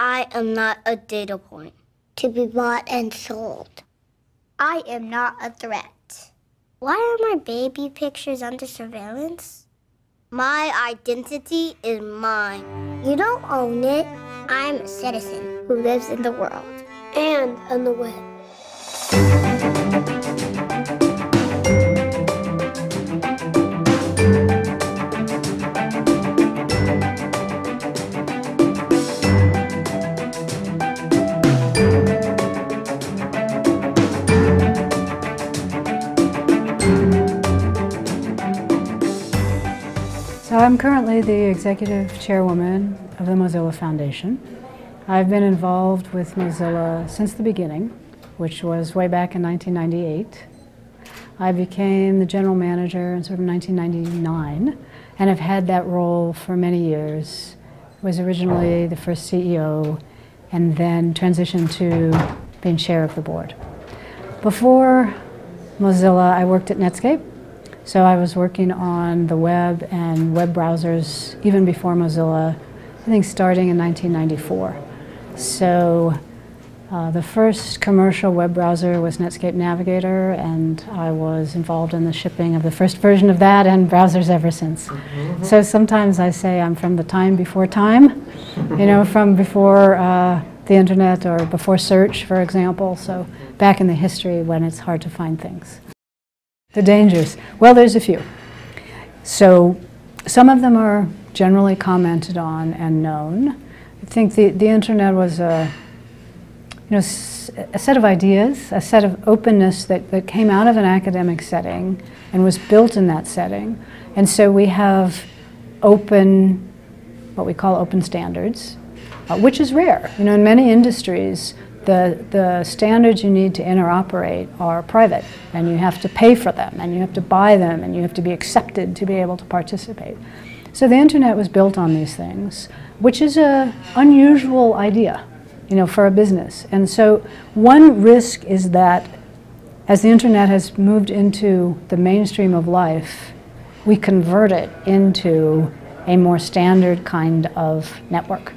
I am not a data point to be bought and sold. I am not a threat. Why are my baby pictures under surveillance? My identity is mine. You don't own it. I'm a citizen who lives in the world and on the web. So I'm currently the Executive Chairwoman of the Mozilla Foundation. I've been involved with Mozilla since the beginning, which was way back in 1998. I became the General Manager in sort of 1999 and have had that role for many years. Was originally the first CEO and then transitioned to being Chair of the Board. Before Mozilla, I worked at Netscape. So I was working on the web and web browsers even before Mozilla, I think starting in 1994. So the first commercial web browser was Netscape Navigator, and I was involved in the shipping of the first version of that and browsers ever since. So sometimes I say I'm from the time before time, you know, from before the internet or before search, for example. So back in the history when it's hard to find things. The dangers. Well, there's a few. So some of them are generally commented on and known. I think the internet was a set of ideas, a set of openness that came out of an academic setting and was built in that setting. And so we have open, what we call open standards, which is rare. You know, in many industries, the standards you need to interoperate are private, and you have to pay for them, and you have to buy them, and you have to be accepted to be able to participate. So the internet was built on these things, which is an unusual idea, you know, for a business. And so one risk is that as the internet has moved into the mainstream of life, we convert it into a more standard kind of network.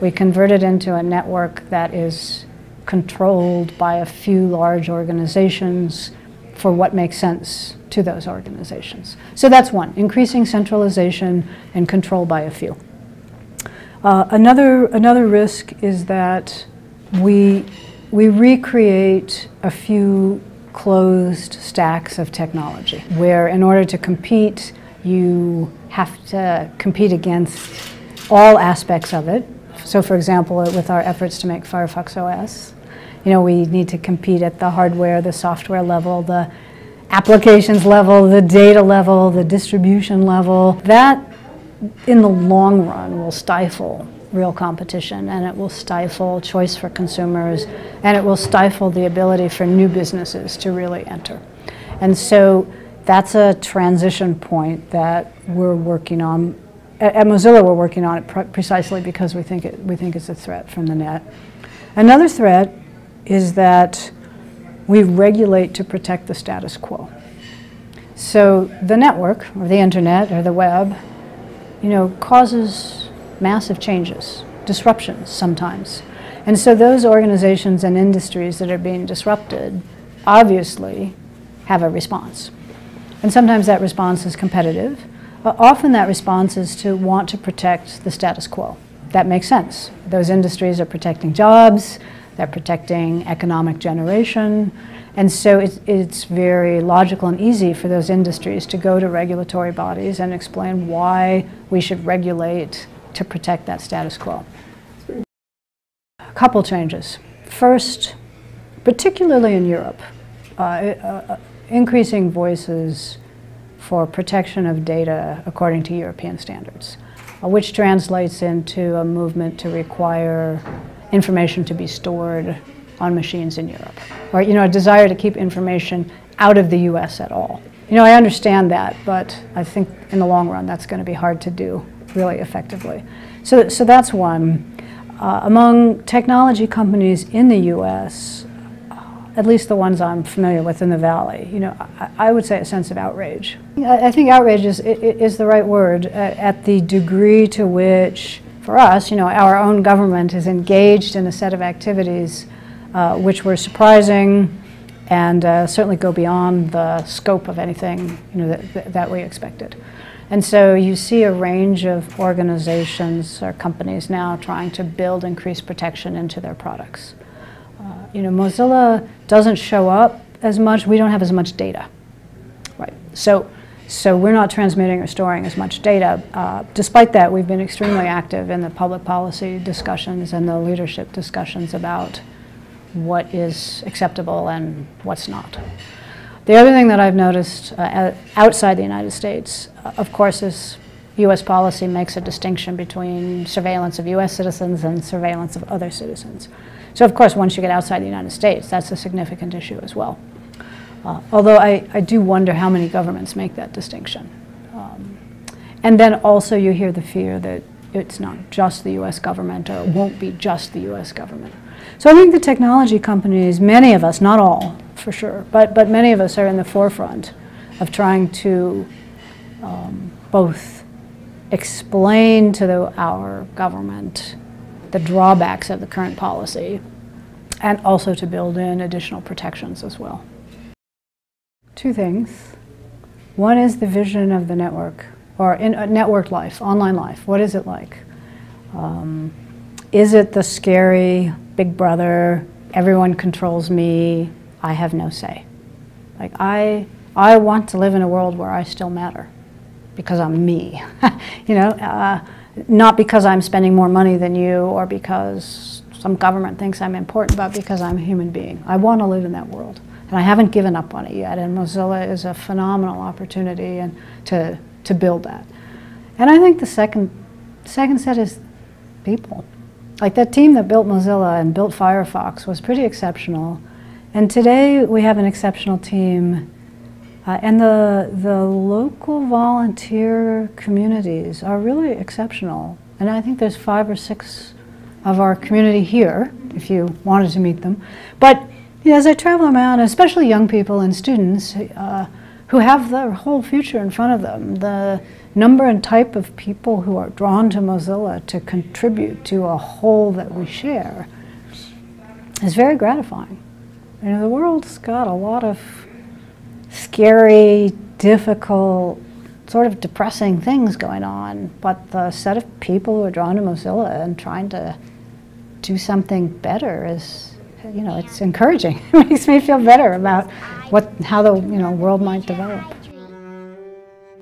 We convert it into a network that is controlled by a few large organizations for what makes sense to those organizations. So that's one, increasing centralization and control by a few. Another risk is that we recreate a few closed stacks of technology, where in order to compete, you have to compete against all aspects of it. So for example, with our efforts to make Firefox OS, you know, we need to compete at the hardware, the software level, the applications level, the data level, the distribution level. That, in the long run, will stifle real competition, and it will stifle choice for consumers, and it will stifle the ability for new businesses to really enter. And so that's a transition point that we're working on. At Mozilla, we're working on it precisely because we think it's a threat from the net. Another threat is that we regulate to protect the status quo. So the network, or the internet, or the web, you know, causes massive changes, disruptions sometimes. And so those organizations and industries that are being disrupted obviously have a response. And sometimes that response is competitive. Often that response is to want to protect the status quo. That makes sense. Those industries are protecting jobs, they're protecting economic generation, and so it's very logical and easy for those industries to go to regulatory bodies and explain why we should regulate to protect that status quo. A couple changes. First, particularly in Europe, increasing voices for protection of data according to European standards, which translates into a movement to require information to be stored on machines in Europe, or, you know, a desire to keep information out of the US at all. You know, I understand that, but I think in the long run that's going to be hard to do really effectively. So that's one. Among technology companies in the US, at least the ones I'm familiar with in the Valley, you know, I would say a sense of outrage. I think outrage is the right word at the degree to which, for us, our own government is engaged in a set of activities which were surprising and certainly go beyond the scope of anything that we expected. And so you see a range of organizations or companies now trying to build increased protection into their products. Mozilla doesn't show up as much. We don't have as much data, right? So we're not transmitting or storing as much data. Despite that, we've been extremely active in the public policy discussions and the leadership discussions about what is acceptable and what's not. The other thing that I've noticed outside the United States, of course, is U.S. policy makes a distinction between surveillance of U.S. citizens and surveillance of other citizens. So, of course, once you get outside the United States, that's a significant issue as well. Although I do wonder how many governments make that distinction. And then also you hear the fear that it's not just the U.S. government or it won't be just the U.S. government. So I think the technology companies, many of us, not all for sure, but many of us are in the forefront of trying to both explain to our government the drawbacks of the current policy and also to build in additional protections as well. Two things. One is the vision of the network, or in network life, online life. What is it like? Is it the scary big brother, everyone controls me, I have no say? Like I want to live in a world where I still matter because I'm me, not because I'm spending more money than you or because some government thinks I'm important, but because I'm a human being. I want to live in that world. And I haven't given up on it yet, and Mozilla is a phenomenal opportunity and to build that. And I think the second set is people. Like that team that built Mozilla and built Firefox was pretty exceptional, and today we have an exceptional team. And the local volunteer communities are really exceptional. And I think there's 5 or 6 of our community here, if you wanted to meet them. But as I travel around, especially young people and students who have their whole future in front of them, the number and type of people who are drawn to Mozilla to contribute to a whole that we share is very gratifying. The world's got a lot of scary, difficult, sort of depressing things going on, but the set of people who are drawn to Mozilla and trying to do something better is it's encouraging. It makes me feel better about how the world might develop.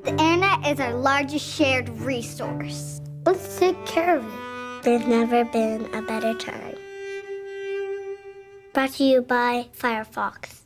The internet is our largest shared resource. Let's take care of it. There's never been a better time. Brought to you by Firefox.